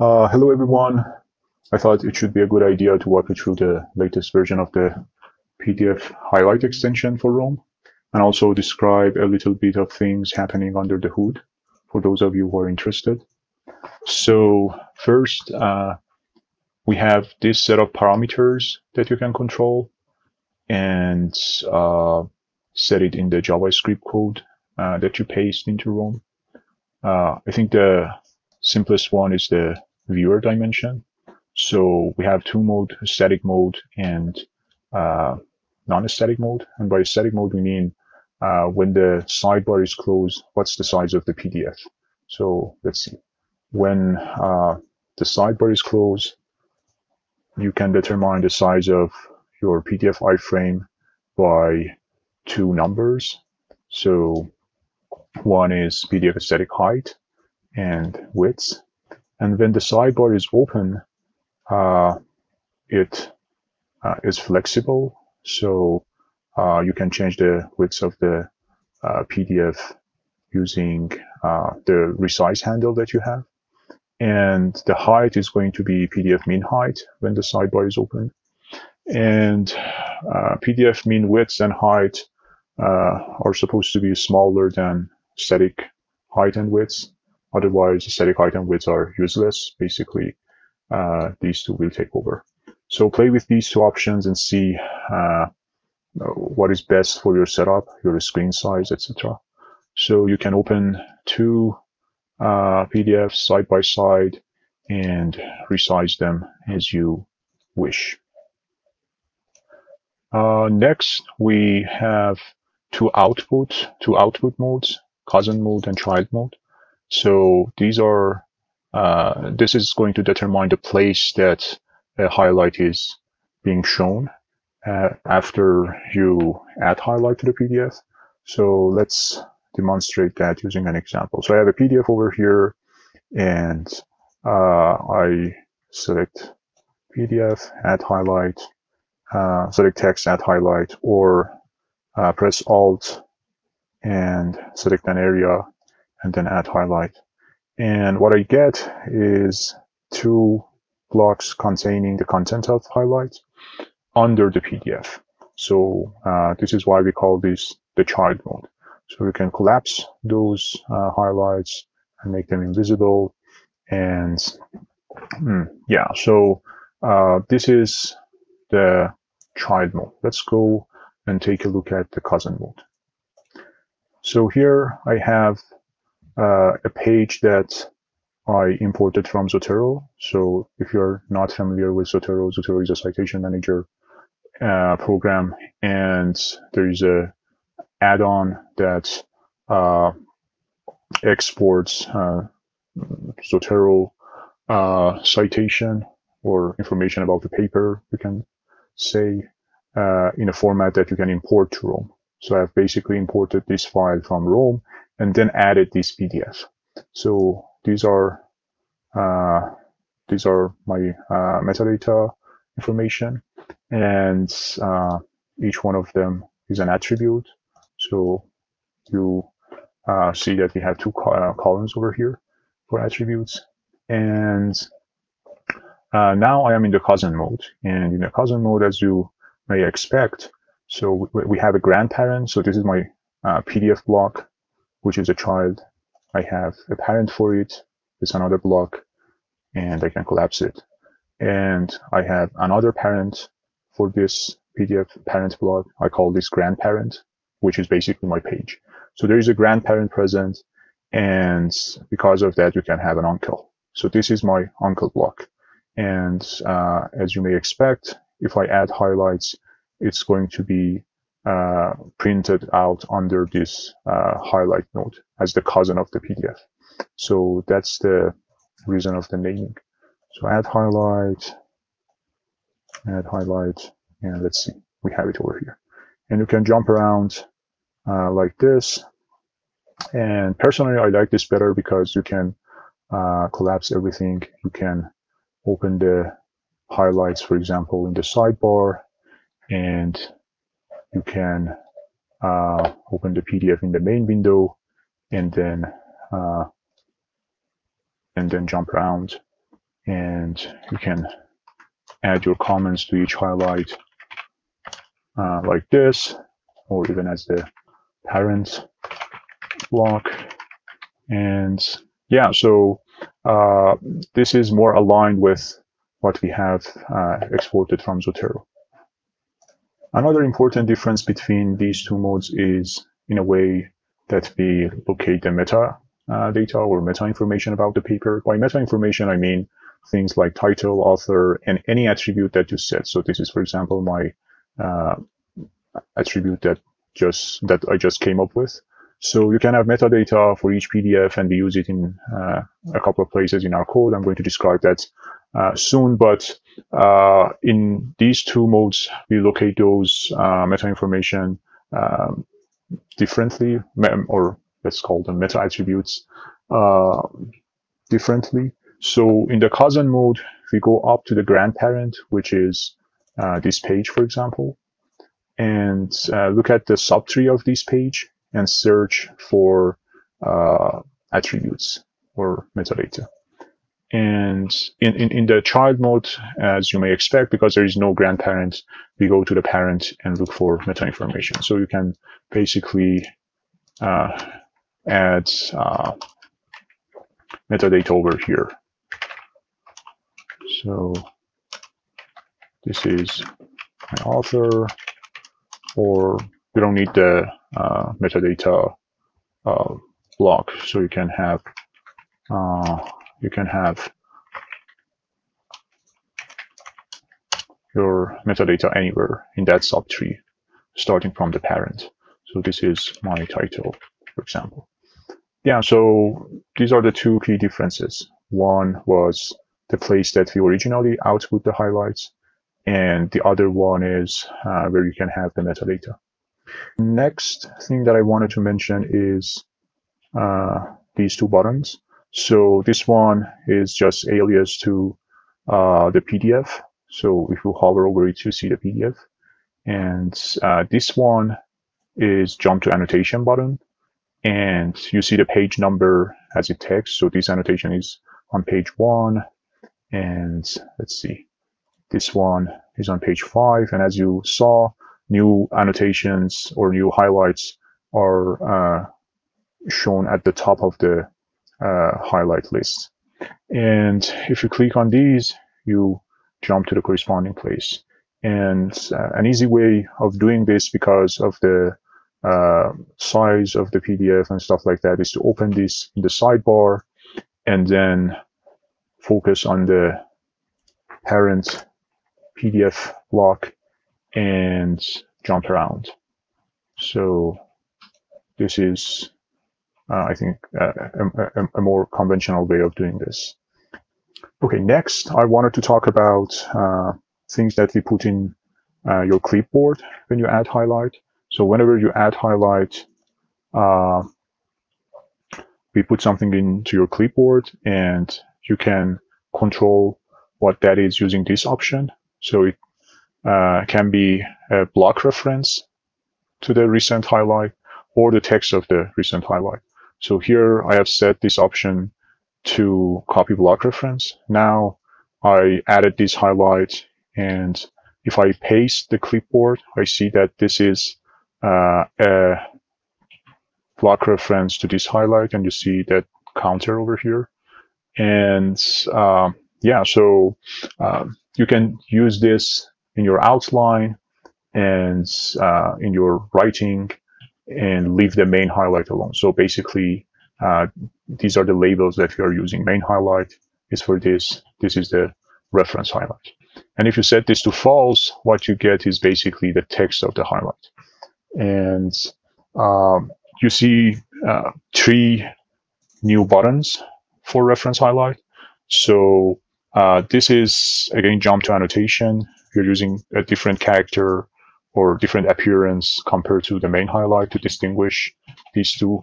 Hello everyone. I thought it should be a good idea to walk you through the latest version of the PDF highlight extension for Roam, and also describe a little bit of things happening under the hood for those of you who are interested. So first, we have this set of parameters that you can control and set it in the JavaScript code that you paste into Roam. I think the simplest one is the viewer dimension. So we have two modes, static mode and non-static mode. And by static mode, we mean when the sidebar is closed, what's the size of the PDF? So let's see. When the sidebar is closed, you can determine the size of your PDF iframe by two numbers. So one is PDF static height and width. And when the sidebar is open, it is flexible. So you can change the width of the PDF using the resize handle that you have. And the height is going to be PDF min height when the sidebar is open. And PDF min width and height are supposed to be smaller than static height and width. Otherwise, static height and width are useless. Basically, these two will take over. So play with these two options and see what is best for your setup, your screen size, etc. So you can open two PDFs side by side and resize them as you wish. Next, we have two output modes, cousin mode and child mode. So these are this is going to determine the place that a highlight is being shown after you add highlight to the PDF. So let's demonstrate that using an example. So I have a PDF over here, and I select PDF, add highlight, select text, add highlight, or press Alt and select an area and then add highlight. And what I get is two blocks containing the content of highlight under the PDF. So this is why we call this the child mode. So we can collapse those highlights and make them invisible. And yeah, so this is the child mode. Let's go and take a look at the cousin mode. So here I have a page that I imported from Zotero. So if you're not familiar with Zotero, Zotero is a citation manager program, and there is a add-on that exports Zotero citation or information about the paper, you can say, in a format that you can import to Roam. So I've basically imported this file from Roam and then added this PDF. So these are my metadata information, and each one of them is an attribute. So you see that we have two columns over here for attributes. And now I am in the cousin mode. And in the cousin mode, as you may expect, so we have a grandparent. So this is my PDF block, which is a child. I have a parent for it. It's another block, and I can collapse it. And I have another parent for this PDF parent block. I call this grandparent, which is basically my page. So there is a grandparent present, and because of that, you can have an uncle. So this is my uncle block. And as you may expect, if I add highlights, it's going to be printed out under this highlight node as the cousin of the PDF. So that's the reason of the naming. So add highlight, and let's see, we have it over here. And you can jump around like this. And personally, I like this better because you can collapse everything. You can open the highlights, for example, in the sidebar, and you can open the PDF in the main window, and then jump around and you can add your comments to each highlight like this, or even as the parent block. And yeah, so this is more aligned with what we have exported from Zotero. Another important difference between these two modes is in a way that we locate the meta data or meta information about the paper. By meta information, I mean things like title, author, and any attribute that you set. So this is, for example, my attribute that I just came up with. So you can have metadata for each PDF, and we use it in a couple of places in our code. I'm going to describe that soon, but in these two modes, we locate those meta information differently, or let's call them meta attributes differently. So in the cousin mode, we go up to the grandparent, which is this page, for example, and look at the subtree of this page and search for attributes or metadata. And in the child mode, as you may expect, because there is no grandparent, we go to the parent and look for meta information. So you can basically add metadata over here. So this is my author, or you don't need the metadata block, so you can have your metadata anywhere in that subtree, starting from the parent. So this is my title, for example. Yeah, so these are the two key differences. One was the place that we originally output the highlights, and the other one is where you can have the metadata. Next thing that I wanted to mention is these two buttons. So this one is just alias to the PDF. So if you hover over it, you see the PDF. And this one is jump to annotation button. And you see the page number as a text. So this annotation is on page 1. And let's see, this one is on page 5. And as you saw, new annotations or new highlights are shown at the top of the highlight list. And if you click on these, you jump to the corresponding place. And an easy way of doing this, because of the size of the PDF and stuff like that, is to open this in the sidebar and then focus on the parent PDF block and jump around. So this is, I think, a more conventional way of doing this. Okay, next, I wanted to talk about things that we put in your clipboard when you add highlight. So whenever you add highlight, we put something into your clipboard, and you can control what that is using this option. So it can be a block reference to the recent highlight or the text of the recent highlight. So here I have set this option to copy block reference. Now I added this highlight, and if I paste the clipboard, I see that this is a block reference to this highlight, and you see that counter over here. And yeah, so you can use this in your outline and in your writing, and leave the main highlight alone. So basically, these are the labels that you are using. Main highlight is for this. This is the reference highlight. And if you set this to false, what you get is basically the text of the highlight. And you see 3 new buttons for reference highlight. So this is, again, jump to annotation. You're using a different character or different appearance compared to the main highlight to distinguish these two.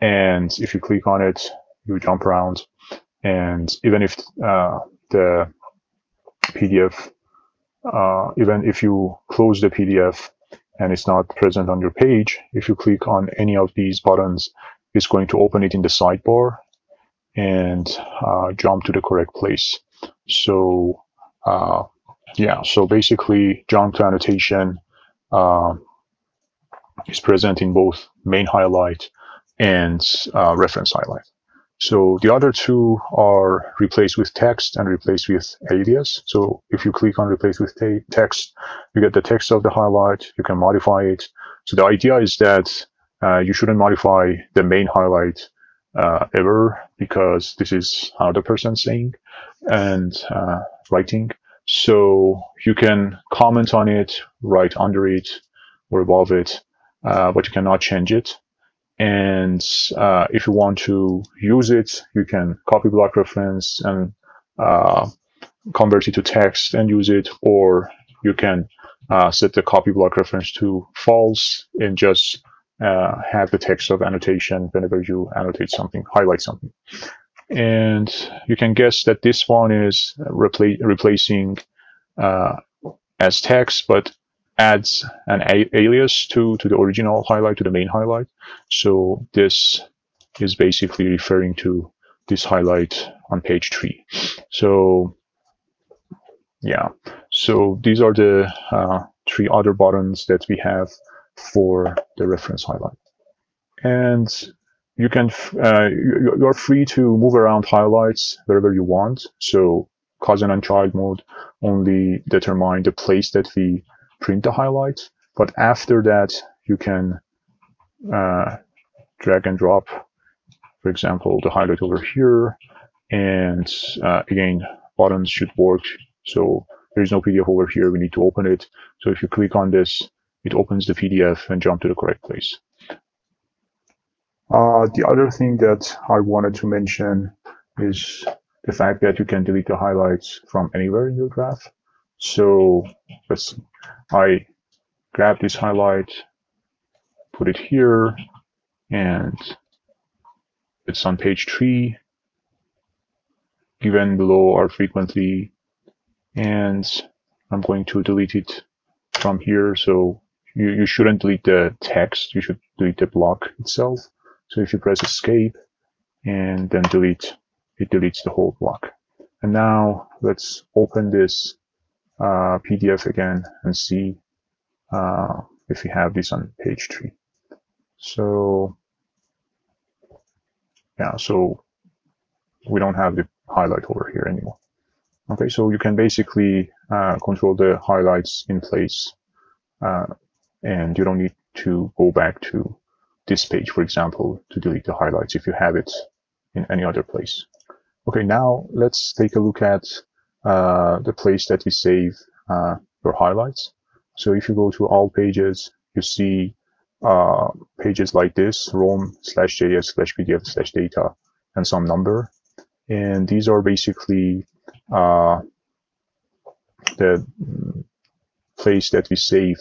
And if you click on it, you jump around. And even if the PDF, even if you close the PDF and it's not present on your page, if you click on any of these buttons, it's going to open it in the sidebar and jump to the correct place. So yeah, so basically jump annotation is present in both main highlight and reference highlight. So the other two are replaced with text and replaced with alias. So if you click on replace with text, you get the text of the highlight, you can modify it. So the idea is that you shouldn't modify the main highlight ever, because this is how the person's saying and writing. So you can comment on it, write under it or above it, but you cannot change it. And if you want to use it, you can copy block reference and convert it to text and use it, or you can set the copy block reference to false and just have the text of annotation whenever you annotate something, highlight something. And you can guess that this one is replacing as text, but adds an alias to the original highlight, to the main highlight. So this is basically referring to this highlight on page 3. So yeah, so these are the 3 other buttons that we have for the reference highlight. And you can, you're free to move around highlights wherever you want. So cousin and child mode only determine the place that we print the highlight, but after that you can drag and drop, for example, the highlight over here. And again, buttons should work. So there is no PDF over here, we need to open it. So if you click on this, it opens the PDF and jump to the correct place. The other thing that I wanted to mention is the fact that you can delete the highlights from anywhere in your graph. So let's see. I grab this highlight, put it here, and it's on page 3, given below or frequently, and I'm going to delete it from here. So you shouldn't delete the text, you should delete the block itself. So if you press escape and then delete, it deletes the whole block. And now let's open this PDF again and see if we have this on page 3. So yeah, so we don't have the highlight over here anymore. Okay, so you can basically control the highlights in place, and you don't need to go back to this page, for example, to delete the highlights if you have it in any other place. Okay, now let's take a look at the place that we save your highlights. So if you go to all pages, you see pages like this, roam/js/pdf/data and some number. And these are basically the place that we save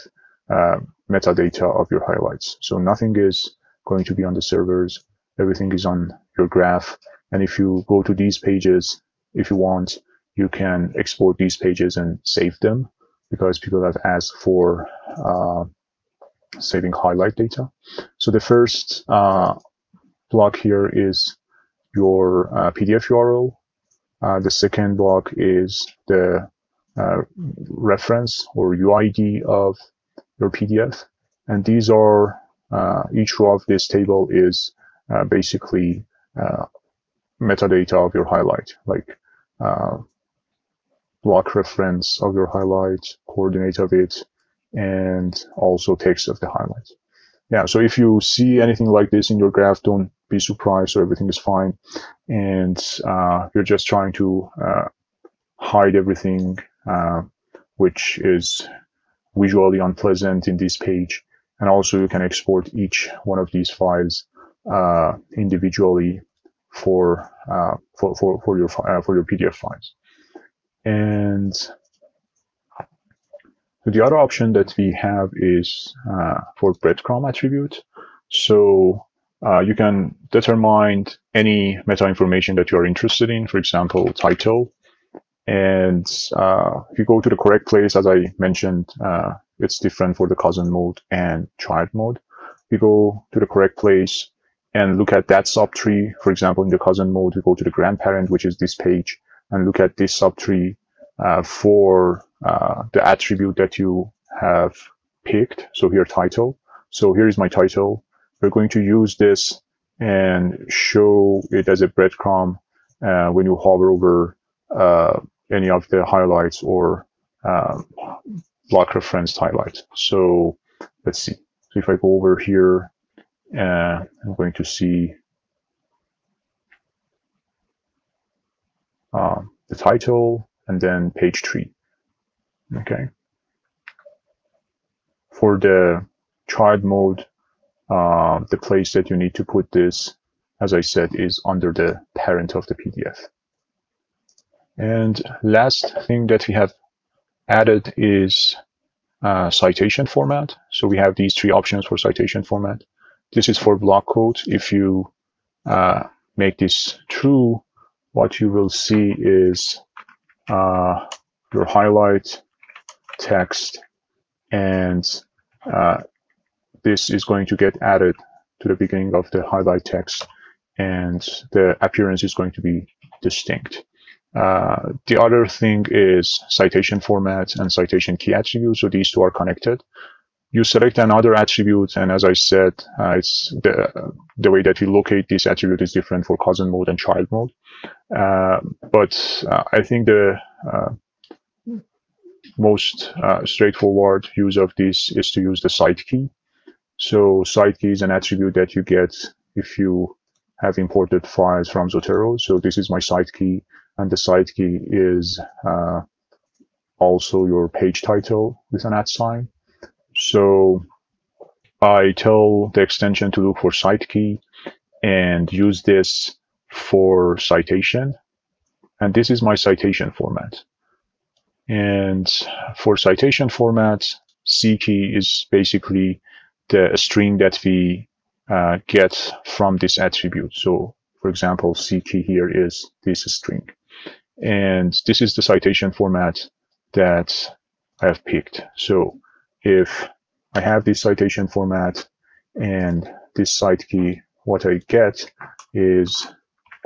metadata of your highlights. So nothing is going to be on the servers, everything is on your graph. And if you go to these pages, if you want, you can export these pages and save them, because people have asked for saving highlight data. So the first block here is your PDF URL. The second block is the reference or UID of your PDF. And these are, each row of this table is basically metadata of your highlight, like block reference of your highlight, coordinate of it, and also text of the highlight. Yeah, so if you see anything like this in your graph, don't be surprised, so everything is fine. And you're just trying to hide everything which is visually unpleasant in this page. And also you can export each one of these files individually for your PDF files. And the other option that we have is for breadcrumb attribute. So you can determine any meta information that you're interested in, for example, title. And if you go to the correct place, as I mentioned, it's different for the cousin mode and child mode. You go to the correct place and look at that subtree. For example, in the cousin mode, you go to the grandparent, which is this page. and look at this subtree for the attribute that you have picked. So here, title. So here is my title. We're going to use this and show it as a breadcrumb when you hover over any of the highlights or block referenced highlights. So let's see. So if I go over here, I'm going to see the title and then page 3. Okay. For the child mode, the place that you need to put this, as I said, is under the parent of the PDF. And last thing that we have added is citation format. So we have these 3 options for citation format. This is for block quotes. If you make this true, what you will see is your highlight text, and this is going to get added to the beginning of the highlight text, and the appearance is going to be distinct. The other thing is citation format and citation key attributes. So these two are connected. You select another attribute, and as I said, it's the way that you locate this attribute is different for cousin mode and child mode. But I think the most straightforward use of this is to use the CiteKey. So CiteKey is an attribute that you get if you have imported files from Zotero. So this is my CiteKey, and the CiteKey is also your page title with an @ sign. So I tell the extension to look for CiteKey and use this for citation. And this is my citation format. And for citation format, CKey is basically the string that we get from this attribute. So for example, CKey here is this string. And this is the citation format that I have picked. So if I have this citation format and this CiteKey, what I get is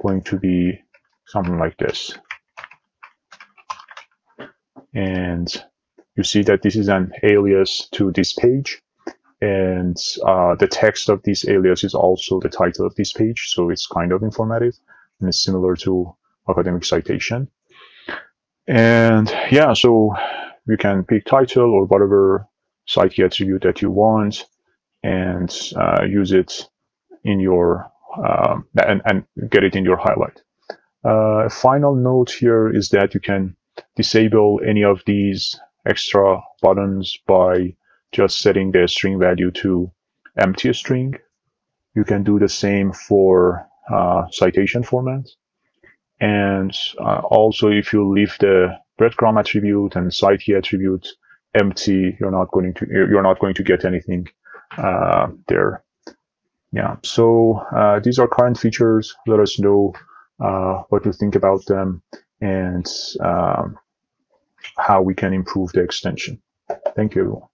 going to be something like this. And you see that this is an alias to this page. And the text of this alias is also the title of this page. So it's kind of informative, and it's similar to academic citation. And yeah, so you can pick title or whatever CiteKey attribute that you want, and use it in your and get it in your highlight. A final note here is that you can disable any of these extra buttons by just setting the string value to empty string. You can do the same for citation format. And also, if you leave the breadcrumb attribute and CiteKey attribute empty, you're not going to get anything there. Yeah. So these are current features. Let us know what you think about them and how we can improve the extension. Thank you, everyone.